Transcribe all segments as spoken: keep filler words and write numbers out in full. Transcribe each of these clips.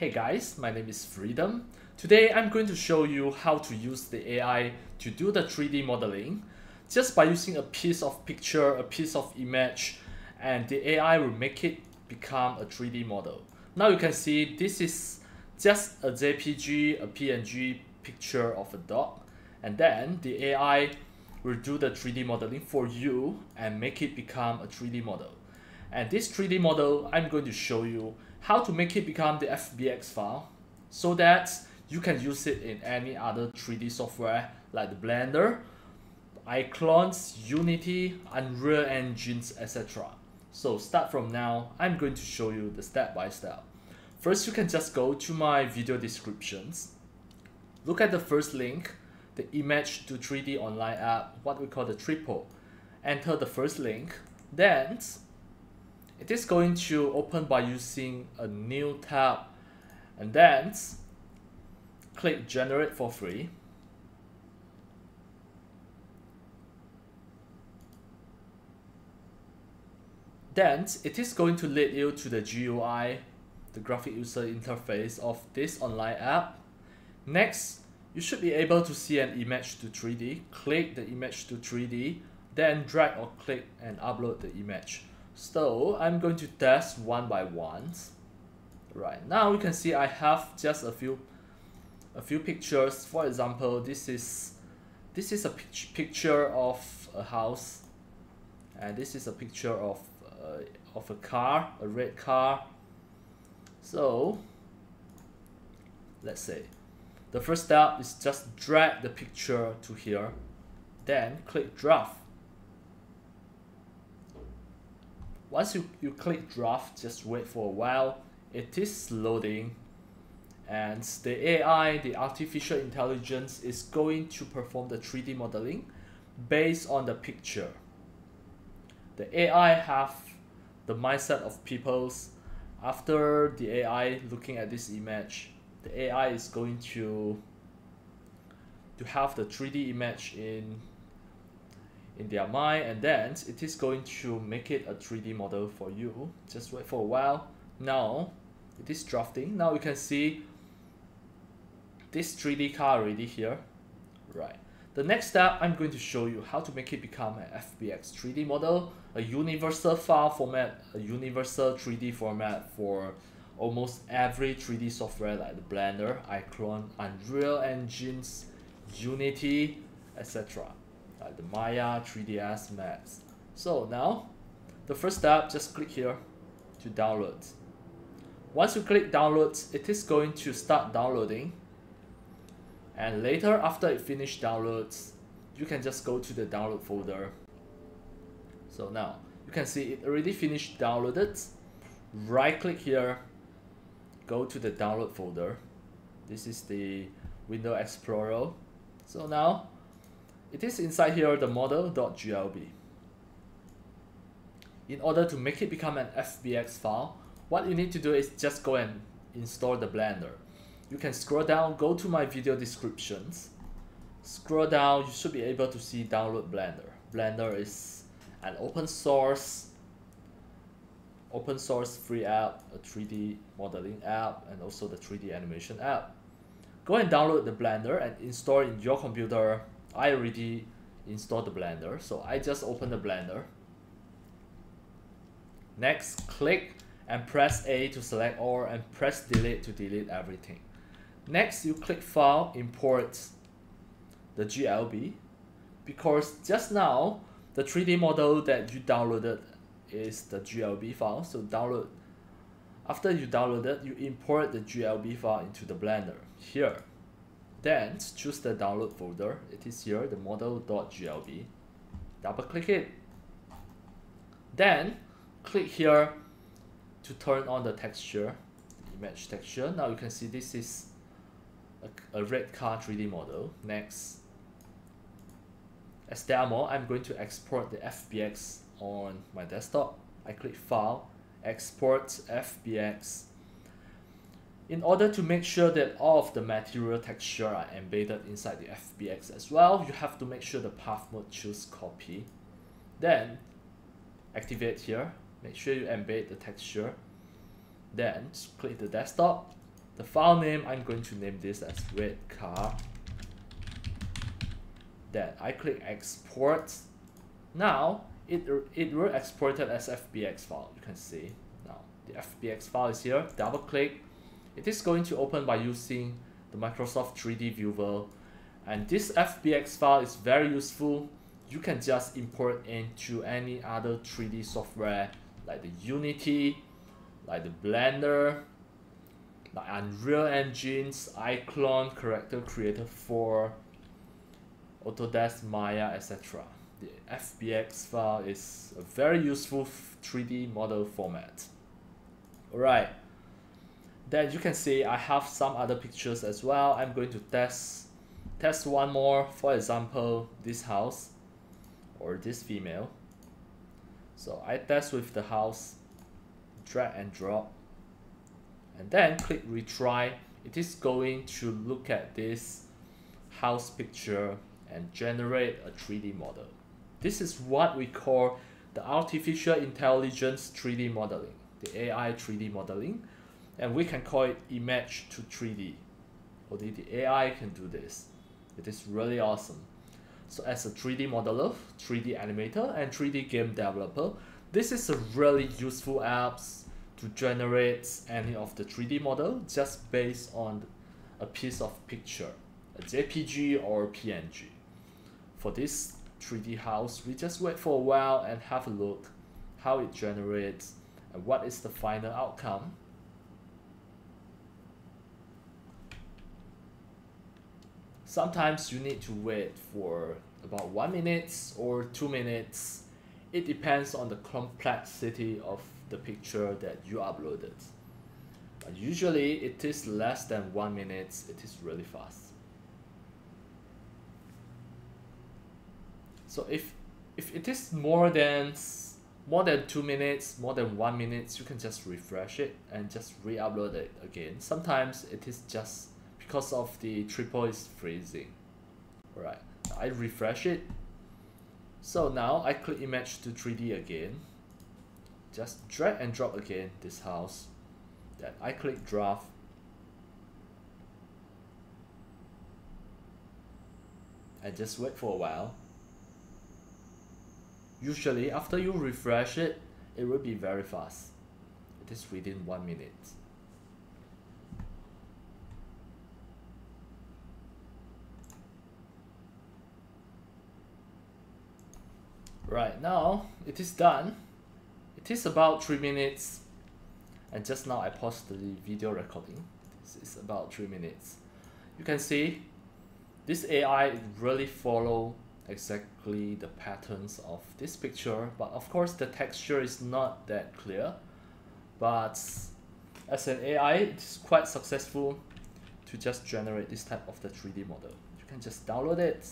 Hey guys, my name is Freedom. Today I'm going to show you how to use the A I to do the three D modeling. Just by using a piece of picture, a piece of image, and the A I will make it become a three D model. Now you can see this is just a J P G, a P N G picture of a dog, and then the A I will do the three D modeling for you and make it become a three D model. And this three D model, I'm going to show you how to make it become the F B X file so that you can use it in any other three D software like the Blender, iClones, Unity, Unreal Engines, et cetera. So start from now, I'm going to show you the step by step. First, you can just go to my video descriptions. Look at the first link, the image to three D online app, what we call the Tripo. Enter the first link, then it is going to open by using a new tab and then click generate for free. Then it is going to lead you to the G U I, the graphic user interface of this online app. Next, you should be able to see an image to three D. Click the image to three D, then drag or click and upload the image. So I'm going to test one by one. Right now you can see I have just a few a few pictures. For example, this is this is a picture of a house, and this is a picture of uh, of a car, a red car. So let's say the first step is just drag the picture to here, then click draft. Once you, you click draft, just wait for a while. It is loading, and the A I, the artificial intelligence, is going to perform the three D modeling based on the picture. The A I have the mindset of peoples. After the A I looking at this image, the A I is going to to have the three D image in in their mind, and then it is going to make it a three D model for you. Just wait for a while. Now it is drafting. Now you can see this three D car already here. Right. The next step, I'm going to show you how to make it become an F B X three D model, a universal file format, a universal three D format for almost every three D software like the Blender, iClone, Unreal Engines, Unity, et cetera. Like the Maya, three D S Max. So now, the first step, just click here to download. Once you click download, it is going to start downloading. And later, after it finishes downloads, you can just go to the download folder. So now, you can see it already finished downloaded. Right click here, go to the download folder. This is the Windows Explorer. So now, it is inside here, the model dot G L B. In order to make it become an F B X file, what you need to do is just go and install the Blender. You can scroll down, go to my video descriptions. Scroll down, you should be able to see download Blender. Blender is an open source, open source free app, a three D modeling app, and also the three D animation app. Go and download the Blender and install in your computer. I already installed the Blender, so I just open the Blender. Next, click and press A to select all and press delete to delete everything. Next, you click file, import the G L B, because just now the three D model that you downloaded is the G L B file. So download, after you download it, you import the G L B file into the Blender here. Then choose the download folder. It is here, the model dot G L B. Double click it. Then click here to turn on the texture, the image texture. Now you can see this is a, a red car three D model. Next, as demo, I'm going to export the F B X on my desktop. I click file, export F B X. In order to make sure that all of the material texture are embedded inside the F B X as well, you have to make sure the path mode, choose copy. Then activate here, make sure you embed the texture. Then click the desktop, The file name, I'm going to name this as red car. That I click export. Now it it will export it as F B X file. You can see now the F B X file is here. Double click. It is going to open by using the Microsoft three D Viewer, and this F B X file is very useful. You can just import into any other three D software like the Unity, like the Blender, like Unreal Engines, iClone, Character Creator four, Autodesk, Maya, et cetera. The F B X file is a very useful three D model format. Alright, then you can see I have some other pictures as well. I'm going to test, test one more, for example, this house or this female. So I test with the house, drag and drop, and then click retry. It is going to look at this house picture and generate a three D model. This is what we call the artificial intelligence three D modeling, the A I three D modeling, and we can call it image to three D. Only the A I can do this. It is really awesome. So as a three D modeler, three D animator, and three D game developer, this is a really useful app to generate any of the three D model just based on a piece of picture, a J P G or P N G. For this three D house, we just wait for a while and have a look how it generates and what is the final outcome. Sometimes you need to wait for about one minute or two minutes. It depends on the complexity of the picture that you uploaded. But usually it is less than one minute. It is really fast. So if if it is more than more than two minutes, more than one minute, you can just refresh it and just re-upload it again. Sometimes it is just because of the Tripo is freezing. Alright, I refresh it. So now I click image to three D again. Just drag and drop again this house. Then I click draft. And just wait for a while. Usually, after you refresh it, it will be very fast. It is within one minute. Right, now it is done. It is about three minutes. And just now I paused the video recording. This is about three minutes. You can see this A I really follows exactly the patterns of this picture, but of course the texture is not that clear, but as an A I it's quite successful to just generate this type of the three D model. You can just download it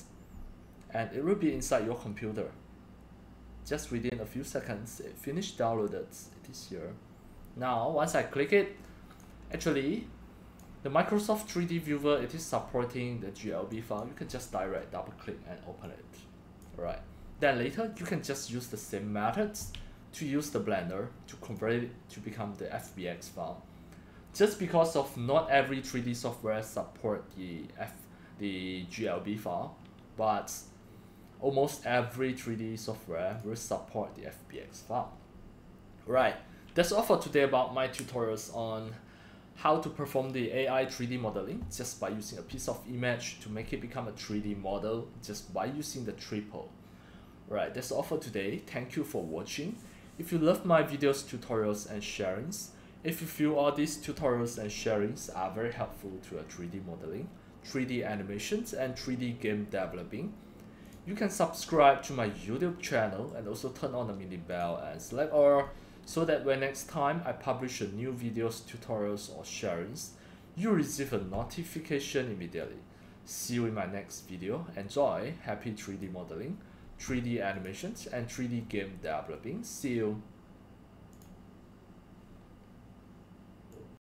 and it will be inside your computer just within a few seconds. It finished downloaded. It is here. Now once I click it, actually the Microsoft three D Viewer, it is supporting the G L B file. You can just direct double click and open it. Alright. Then later you can just use the same methods to use the Blender to convert it to become the F B X file. Just because of not every three D software support the F the G L B file, but almost every three D software will support the F B X file. Alright, that's all for today about my tutorials on how to perform the A I three D modeling just by using a piece of image to make it become a three D model just by using the Tripo. Alright, that's all for today. Thank you for watching. If you love my videos, tutorials and sharings, if you feel all these tutorials and sharings are very helpful to your three D modeling, three D animations and three D game developing, you can subscribe to my YouTube channel and also turn on the mini bell and select all, so that when next time I publish a new videos, tutorials or sharings, you receive a notification immediately. See you in my next video. Enjoy! Happy three D modeling, three D animations and three D game developing. See you!